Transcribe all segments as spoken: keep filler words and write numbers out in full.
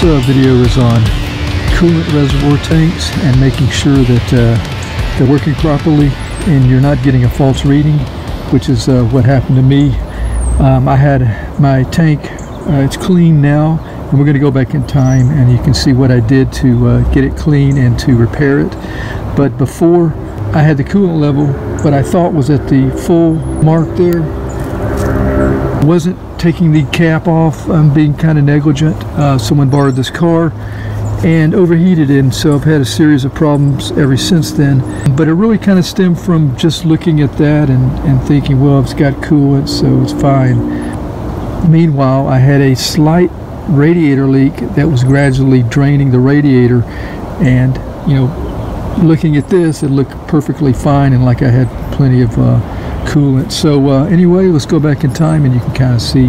This uh, video is on coolant reservoir tanks and making sure that uh, they're working properly and you're not getting a false reading, which is uh, what happened to me. Um, I had my tank, uh, it's clean now, and we're going to go back in time and you can see what I did to uh, get it clean and to repair it. But before, I had the coolant level, what I thought was at the full mark there. Wasn't taking the cap off, I'm being kind of negligent. Uh, someone borrowed this car and overheated it, and so I've had a series of problems ever since then. But it really kind of stemmed from just looking at that and, and thinking, well, it's got coolant, so it's fine. Meanwhile, I had a slight radiator leak that was gradually draining the radiator, and you know, looking at this, it looked perfectly fine and like I had plenty of uh, coolant. So uh, anyway, let's go back in time and you can kind of see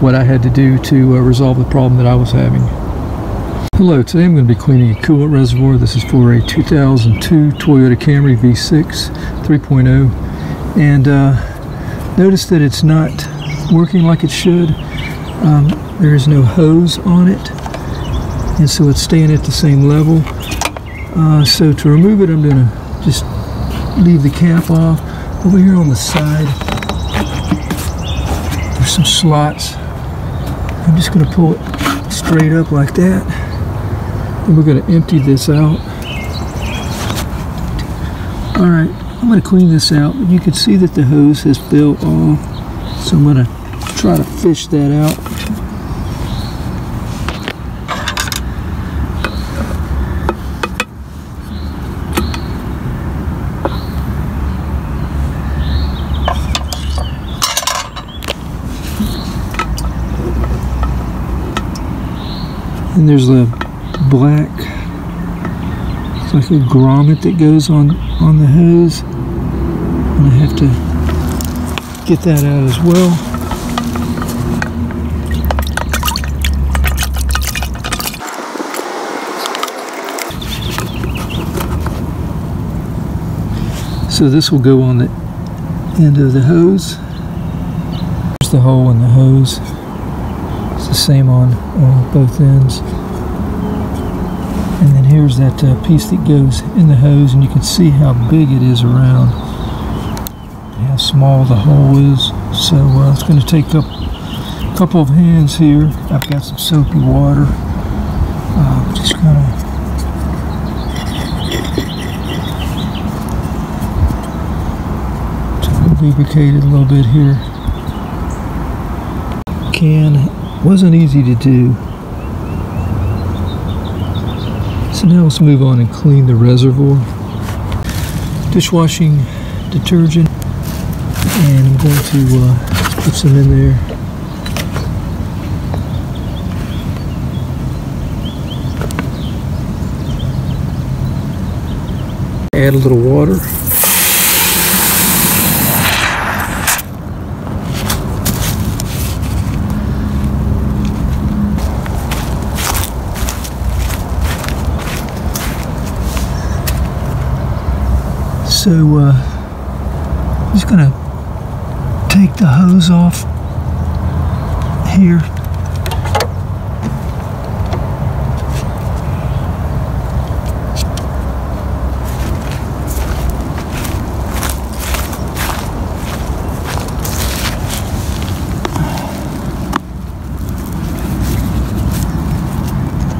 what I had to do to uh, resolve the problem that I was having. Hello, today I'm going to be cleaning a coolant reservoir. This is for a two thousand two Toyota Camry V six three point oh, and uh, notice that it's not working like it should. Um, there is no hose on it, and so it's staying at the same level. Uh, so to remove it, I'm going to just leave the cap off. Over here on the side, there's some slots. I'm just going to pull it straight up like that. And we're going to empty this out. Alright, I'm going to clean this out. You can see that the hose has fell off. So I'm going to try to fish that out. And there's the black, it's like a grommet that goes on, on the hose. And I have to get that out as well. So this will go on the end of the hose. There's the hole in the hose. It's the same on, on both ends. And then here's that uh, piece that goes in the hose, and you can see how big it is around and how small the hole is. So uh, it's going to take up a couple of hands here. I've got some soapy water. Uh, just kind of lubricate it a little bit here. Can wasn't easy to do. So now let's move on and clean the reservoir. Dishwashing detergent, and I'm going to uh, put some in there. Add a little water. So uh, I'm just going to take the hose off here.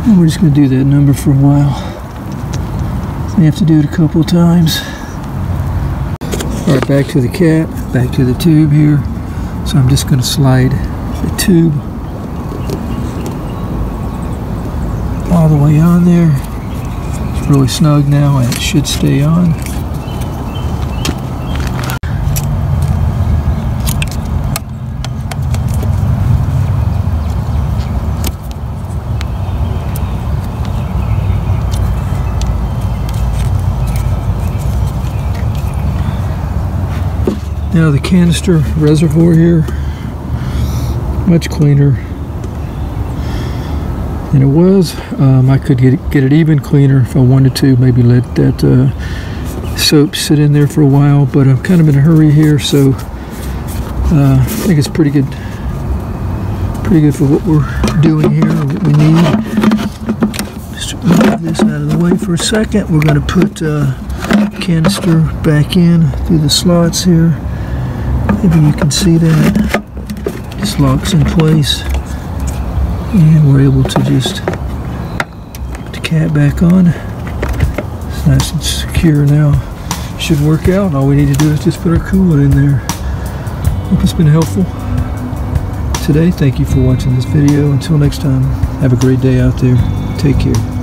And we're just going to do that number for a while. So we have to do it a couple of times. Alright, back to the cap, back to the tube here. So I'm just going to slide the tube all the way on there. It's really snug now and it should stay on. Now the canister reservoir here, much cleaner than it was. Um, I could get it, get it even cleaner if I wanted to, maybe let that uh, soap sit in there for a while, but I'm kind of in a hurry here, so uh, I think it's pretty good, pretty good for what we're doing here, what we need. this out of the way for a second. We're going to put uh, canister back in through the slots here. Maybe you can see that. Just locks in place, and we're able to just put the cap back on. It's nice and secure now. Should work out. All we need to do is just put our coolant in there. Hope it's been helpful today. Thank you for watching this video. Until next time, have a great day out there. Take care.